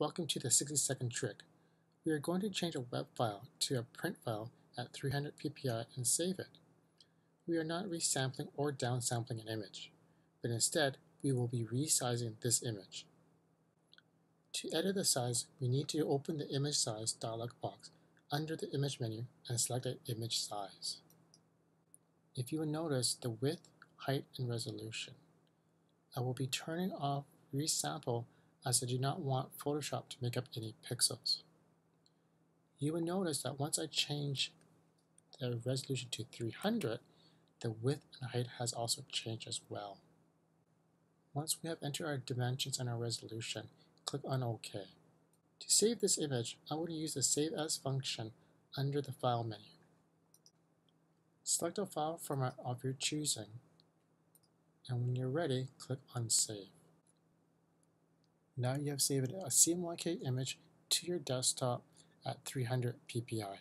Welcome to the 60-second trick. We are going to change a web file to a print file at 300 PPI and save it. We are not resampling or downsampling an image, but instead we will be resizing this image. To edit the size, we need to open the Image Size dialog box under the Image menu and select an image size. If you will notice the width, height, and resolution. I will be turning off Resample as I do not want Photoshop to make up any pixels. You will notice that once I change the resolution to 300, the width and height has also changed as well. Once we have entered our dimensions and our resolution, click on OK. To save this image, I want to use the Save As function under the File menu. Select a file format of your choosing, and when you're ready, click on Save. Now you have saved a CMYK image to your desktop at 300 PPI.